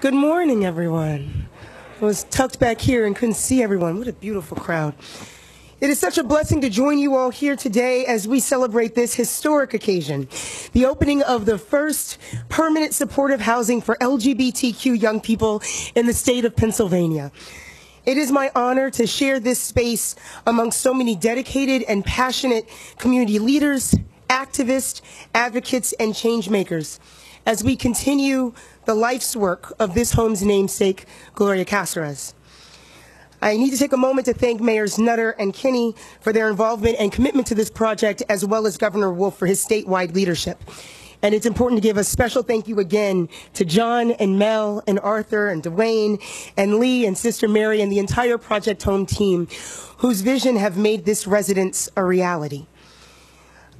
Good morning, everyone. I was tucked back here and couldn't see everyone. What a beautiful crowd. It is such a blessing to join you all here today as we celebrate this historic occasion, the opening of the first permanent supportive housing for LGBTQ young people in the state of Pennsylvania. It is my honor to share this space among so many dedicated and passionate community leaders, activists, advocates, and change makers as we continue the life's work of this home's namesake, Gloria Casarez. I need to take a moment to thank Mayors Nutter and Kenney for their involvement and commitment to this project, as well as Governor Wolf for his statewide leadership. And it's important to give a special thank you again to John and Mel and Arthur and Dwayne and Lee and Sister Mary and the entire Project HOME team whose vision have made this residence a reality.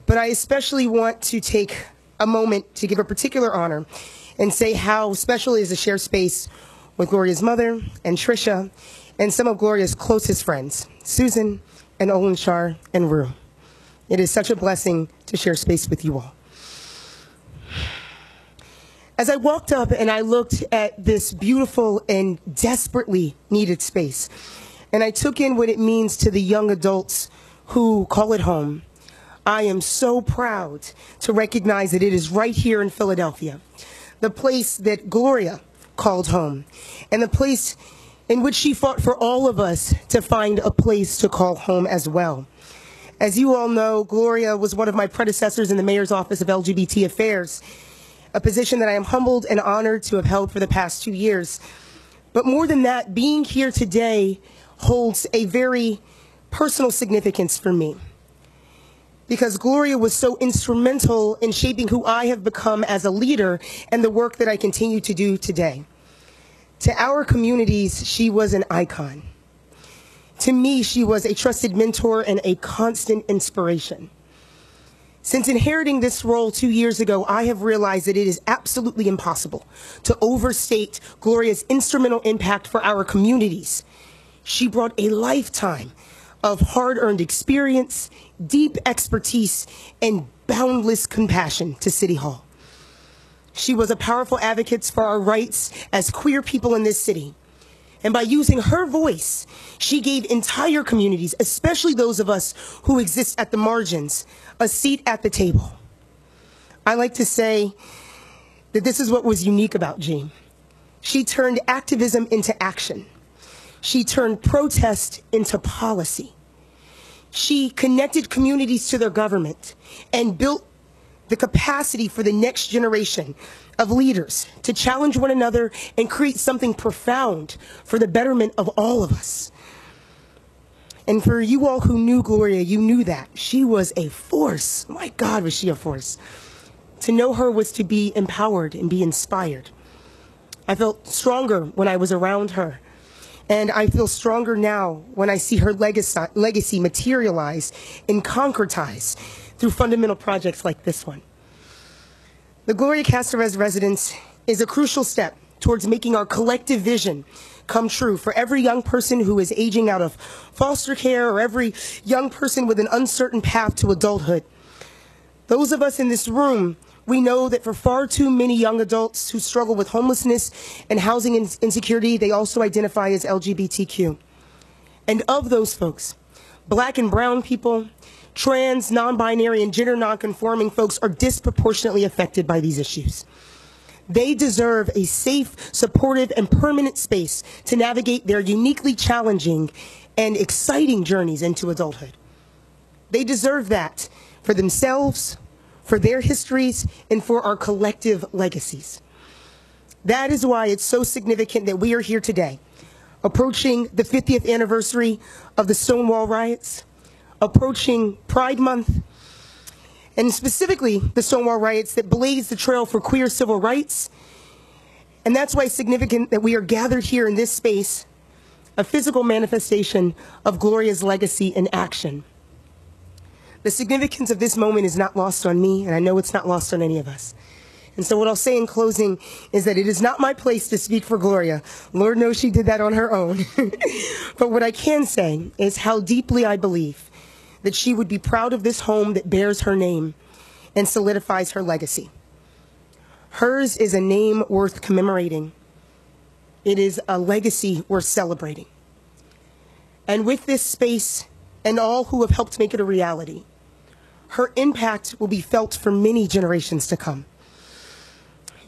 But I especially want to take a moment to give a particular honor and say how special it is to share space with Gloria's mother and Trisha and some of Gloria's closest friends, Susan and Olin Shar and Rue. It is such a blessing to share space with you all. As I walked up and I looked at this beautiful and desperately needed space, and I took in what it means to the young adults who call it home, I am so proud to recognize that it is right here in Philadelphia, the place that Gloria called home, and the place in which she fought for all of us to find a place to call home as well. As you all know, Gloria was one of my predecessors in the Mayor's Office of LGBT Affairs, a position that I am humbled and honored to have held for the past 2 years. But more than that, being here today holds a very personal significance for me, because Gloria was so instrumental in shaping who I have become as a leader and the work that I continue to do today. To our communities, she was an icon. To me, she was a trusted mentor and a constant inspiration. Since inheriting this role 2 years ago, I have realized that it is absolutely impossible to overstate Gloria's instrumental impact for our communities. She brought a lifetime of hard-earned experience, deep expertise, and boundless compassion to City Hall. She was a powerful advocate for our rights as queer people in this city. And by using her voice, she gave entire communities, especially those of us who exist at the margins, a seat at the table. I like to say that this is what was unique about Jean. She turned activism into action. She turned protest into policy. She connected communities to their government and built the capacity for the next generation of leaders to challenge one another and create something profound for the betterment of all of us. And for you all who knew Gloria, you knew that. She was a force. My God, was she a force. To know her was to be empowered and be inspired. I felt stronger when I was around her, and I feel stronger now when I see her legacy materialize and concretize through fundamental projects like this one. The Gloria Casarez Residence is a crucial step towards making our collective vision come true for every young person who is aging out of foster care or every young person with an uncertain path to adulthood. Those of us in this room, we know that for far too many young adults who struggle with homelessness and housing insecurity, they also identify as LGBTQ. And of those folks, Black and brown people, trans, non-binary, and gender non-conforming folks are disproportionately affected by these issues. They deserve a safe, supportive, and permanent space to navigate their uniquely challenging and exciting journeys into adulthood. They deserve that for themselves, for their histories, and for our collective legacies. That is why it's so significant that we are here today, approaching the 50th anniversary of the Stonewall riots, approaching Pride Month, and specifically the Stonewall riots that blazed the trail for queer civil rights. And that's why it's significant that we are gathered here in this space, a physical manifestation of Gloria's legacy in action. The significance of this moment is not lost on me, and I know it's not lost on any of us. And so what I'll say in closing is that it is not my place to speak for Gloria. Lord knows she did that on her own. But what I can say is how deeply I believe that she would be proud of this home that bears her name and solidifies her legacy. Hers is a name worth commemorating, It is a legacy worth celebrating. And with this space and all who have helped make it a reality, her impact will be felt for many generations to come.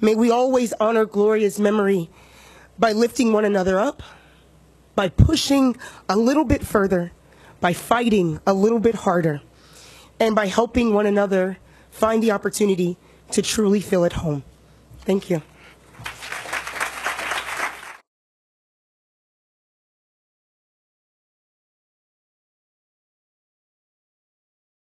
May we always honor Gloria's memory by lifting one another up, by pushing a little bit further, by fighting a little bit harder, and by helping one another find the opportunity to truly feel at home. Thank you.